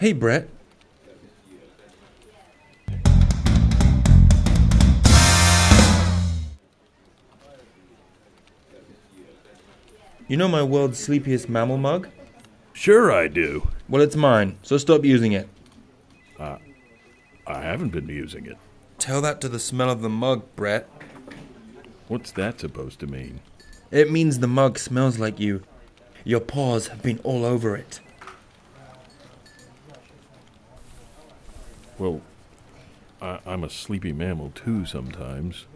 Hey, Brett. You know my world's sleepiest mammal mug? Sure I do. Well, it's mine, so stop using it. I haven't been using it. Tell that to the smell of the mug, Brett. What's that supposed to mean? It means the mug smells like you. Your paws have been all over it. Well, I'm a sleepy mammal too sometimes.